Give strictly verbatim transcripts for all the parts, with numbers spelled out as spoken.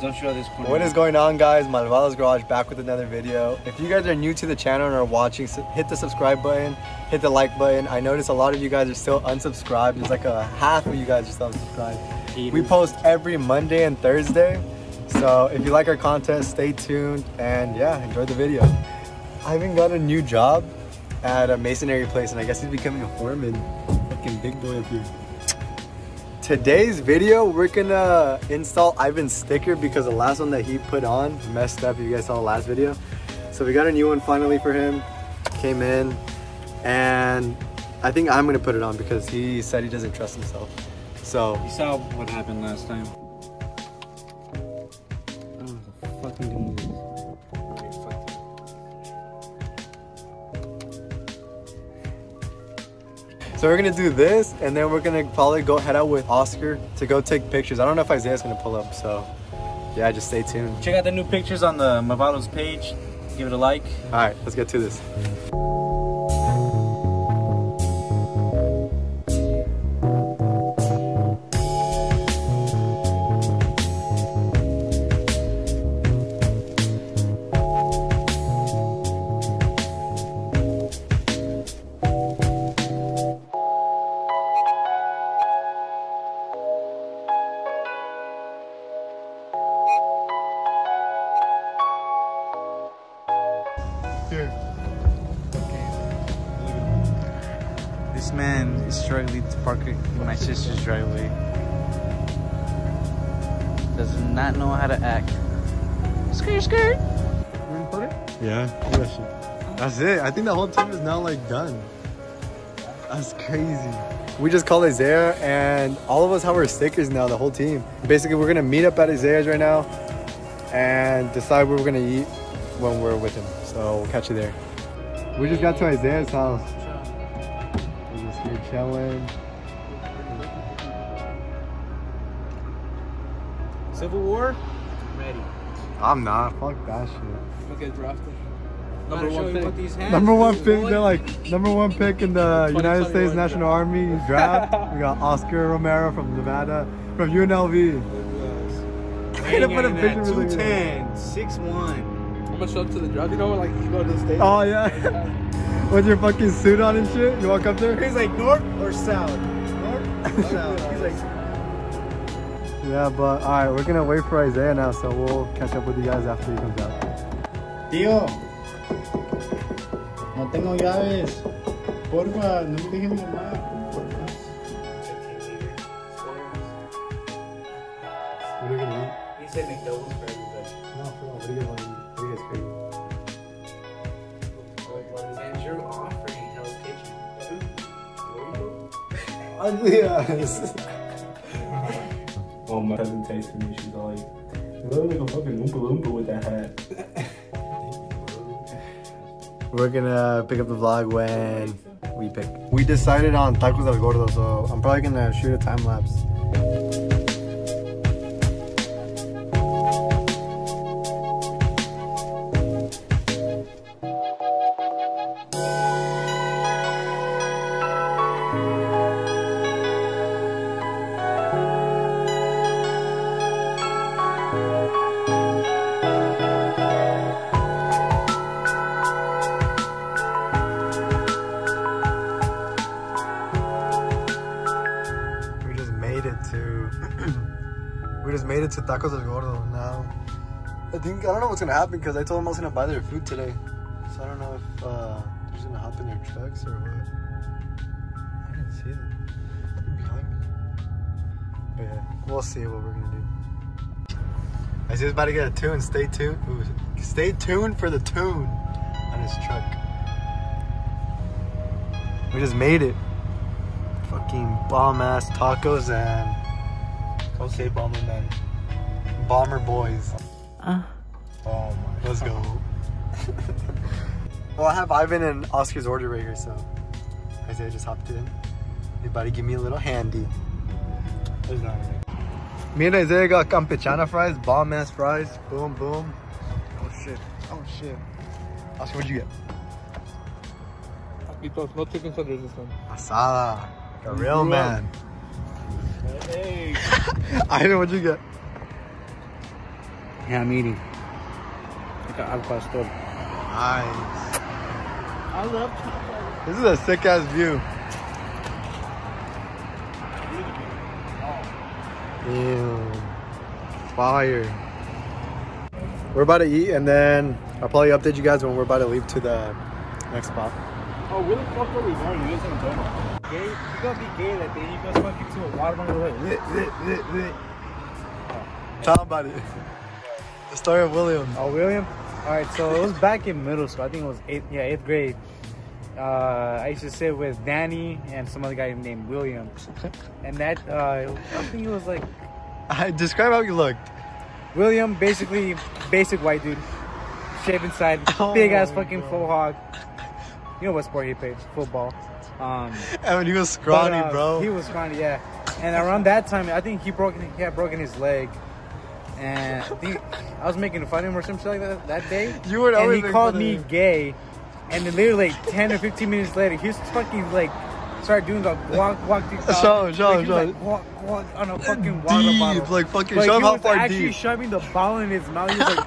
Don't show this corner. What is going on, guys? Malvados Garage back with another video. If you guys are new to the channel and are watching, hit the subscribe button, hit the like button. I notice a lot of you guys are still unsubscribed. There's like a half of you guys are still unsubscribed. We post every Monday and Thursday. So if you like our content, stay tuned and yeah, enjoy the video. I even got a new job at a masonry place and I guess he's becoming a foreman. Fucking big boy up here. Today's video, we're gonna install Ivan's sticker because the last one that he put on messed up. You guys saw the last video. So we got a new one finally for him. Came in and I think I'm gonna put it on because he said he doesn't trust himself. So you saw what happened last time. So we're gonna do this and then we're gonna probably go head out with Oscar to go take pictures. I don't know if Isaiah's gonna pull up, so yeah, just stay tuned. Check out the new pictures on the Malvados page. Give it a like. All right, let's get to this. This man is struggling to park in my sister's driveway. Does not know how to act. Skirt, skirt. You want to put it? Yeah. That's it. I think the whole team is now like done. That's crazy. We just called Isaiah and all of us have our stickers now, the whole team. Basically, we're going to meet up at Isaiah's right now and decide what we're going to eat when we're with him. So we'll catch you there. We just got to Isaiah's house. You're chilling. Civil War? I'm ready. I'm not. Fuck that shit. Okay, drafted. Number one pick. These hands. Number one pick. They're like number one pick in the United States National Army draft. We got Oscar Romero from Nevada, from U N L V. I'm gonna put a picture of him. two ten, six one. I'm gonna show up to the draft. You know, like you go to the state. Oh yeah. With your fucking suit on and shit, you walk up there? He's like, north or south? North or south? He's like... Yeah, but alright, we're gonna wait for Isaiah now, so we'll catch up with you guys after he comes out. Tío, no tengo llaves. Porfa, no me dejen mi mamá. What are you gonna eat? He said McDonald's for everybody. No, for what? What are you gonna eat? What are you guys crazy? Ugly ass. Oh, my cousin texted me. She's all like, you look like a fucking Oompa Loompa with that hat. We're gonna pick up the vlog when we pick. We decided on Tacos El Gordo, so I'm probably gonna shoot a time lapse. We just made it to Tacos El Gordo now. I think, I don't know what's gonna happen because I told them I was gonna buy their food today. So I don't know if uh, they're just gonna hop in their trucks or what. I didn't see them. They're behind me. But yeah, we'll see what we're gonna do. I was just about to get a tune. Stay tuned. Ooh, stay tuned for the tune on his truck. We just made it. Fucking bomb ass tacos and. Okay, bomber men, bomber boys. Uh. Oh my. Let's go. Well, I have Ivan and Oscar's order right here, so Isaiah just hopped in. Everybody, give me a little handy. There's not anything. Me and Isaiah got Campechana fries, bomb ass fries. Boom, boom. Oh shit. Oh shit. Oscar, what'd you get? Taquitos, no chicken tenders this time. Asada. The real man. Hey. I know what you get. Yeah, I'm eating. Like an al pastor. Nice. I love chocolate. This is a sick ass view. Ew. Fire. We're about to eat and then I'll probably update you guys when we're about to leave to the next spot. Oh, where the fuck are we going? You guys ain't going. Gay? You gonna be gay that day. You gonna fuck into a watermelon. Tell them about it. The story of William. Oh, William? Alright, so it was back in middle school. I think it was eighth, yeah, eighth grade. Uh, I used to sit with Danny and some other guy named William. And that, uh, I think it was like... I describe how you looked. William, basically, basic white dude. Shape inside, oh, big ass fucking bro. Faux hog. You know what sport he played? Football. Um, I mean, he was scrawny, but, uh, bro. He was scrawny, yeah. And around that time, I think he broke, he had broken his leg. And I think I was making fun of him or something like that that day. You would always. And he called me gay. And then literally like ten or fifteen minutes later, he was fucking like, started doing the walk, walk, TikTok. Show, show, show. Like, walk, walk on a fucking water deep, bottle. Like fucking like, shove, how far deep? He was actually shoving the bottle in his mouth. He was like,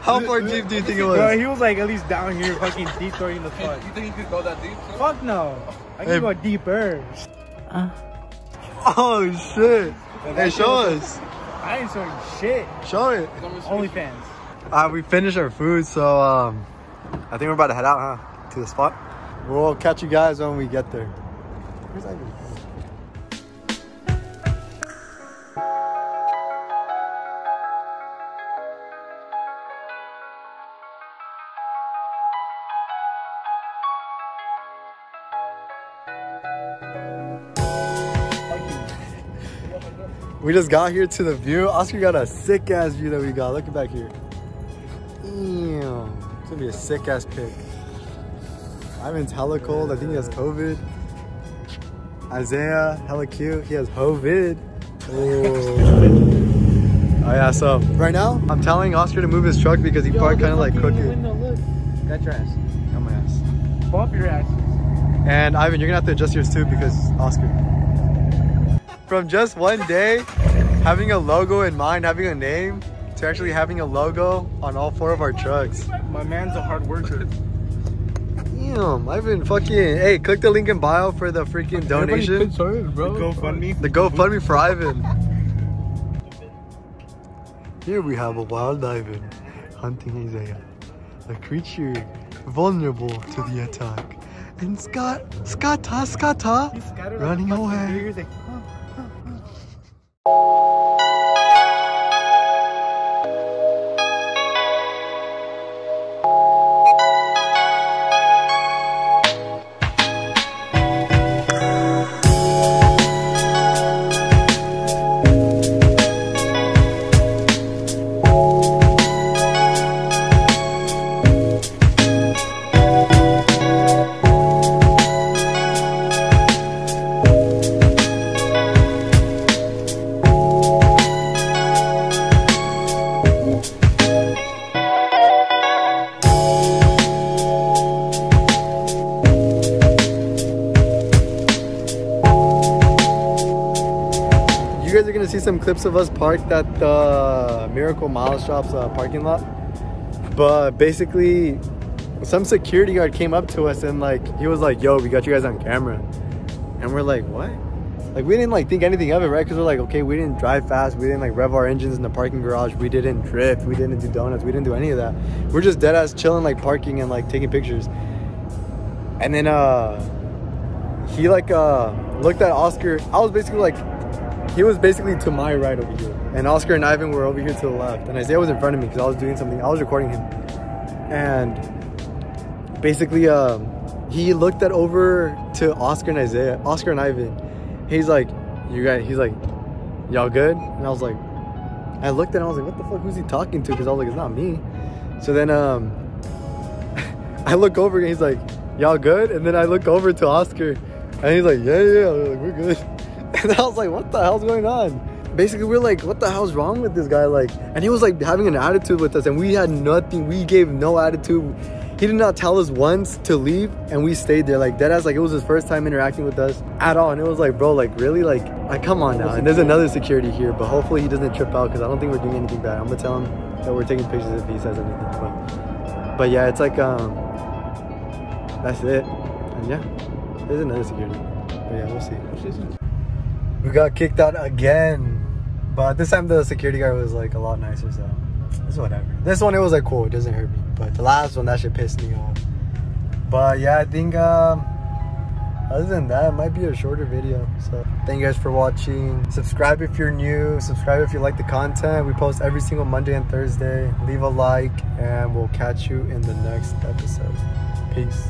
how far deep do you think it was? Bro, he was like at least down here fucking deep throwing the fuck. You think he could go that deep? Fuck no. I can hey. go deeper. Uh. Oh shit. Hey, show us. I ain't showing shit. Show it. OnlyFans. Alright, we finished our food, so um... I think we're about to head out, huh? To the spot. We'll catch you guys when we get there. Where's Ivy? We just got here to the view. Oscar got a sick ass view that we got. Look back here. Damn. It's gonna be a sick ass pic. Ivan's hella cold. I think he has COVID. Isaiah, hella cute. He has Hovid. Oh yeah, so right now I'm telling Oscar to move his truck because he Yo, parked kind of like crooked. Got your ass. Got my ass. Bump your ass. And Ivan, you're gonna have to adjust yours too because Oscar. From just one day, having a logo in mind, having a name, to actually having a logo on all four of our trucks. My man's a hard worker. Damn, I've been fucking... Hey, click the link in bio for the freaking Everybody donation. Started, bro. The GoFundMe. The GoFundMe for Ivan. Here we have a wild Ivan hunting Isaiah. A creature vulnerable to the attack. And Scott, Scotta, Scotta, running away. Some clips of us parked at the Miracle Mile Shops uh, parking lot, but basically some security guard came up to us and like he was like, yo, we got you guys on camera. And we're like, what? Like we didn't like think anything of it, right? Because we're like, okay, we didn't drive fast, we didn't like rev our engines in the parking garage, we didn't drift, we didn't do donuts, we didn't do any of that. We're just dead ass chilling, like parking and like taking pictures. And then uh he like uh looked at Oscar. I was basically like, he was basically to my right over here. And Oscar and Ivan were over here to the left. And Isaiah was in front of me because I was doing something. I was recording him. And basically, um, he looked at over to Oscar and Isaiah, Oscar and Ivan. He's like, you guys, he's like, y'all good? And I was like, I looked at him, I was like, what the fuck, who's he talking to? Because I was like, it's not me. So then um, I look over and he's like, y'all good? And then I look over to Oscar and he's like, yeah, yeah, like, we're good. And I was like, what the hell's going on? Basically, we we're like, what the hell's wrong with this guy? Like, and he was like having an attitude with us, and we had nothing. We gave no attitude. He did not tell us once to leave, and we stayed there like deadass. Like, it was his first time interacting with us at all, and it was like, bro, like really, like, like come on now. And there's another security here, but hopefully he doesn't trip out because I don't think we're doing anything bad. I'm gonna tell him that we're taking pictures if he says anything. But, but yeah, it's like um, that's it. And yeah, there's another security. But yeah, we'll see. We got kicked out again, but this time the security guy was like a lot nicer, so it's whatever. This one, it was like cool, it doesn't hurt me. But the last one, that shit pissed me off. But yeah, I think um, other than that, it might be a shorter video. So thank you guys for watching. Subscribe if you're new. Subscribe if you like the content. We post every single Monday and Thursday. Leave a like, and we'll catch you in the next episode. Peace.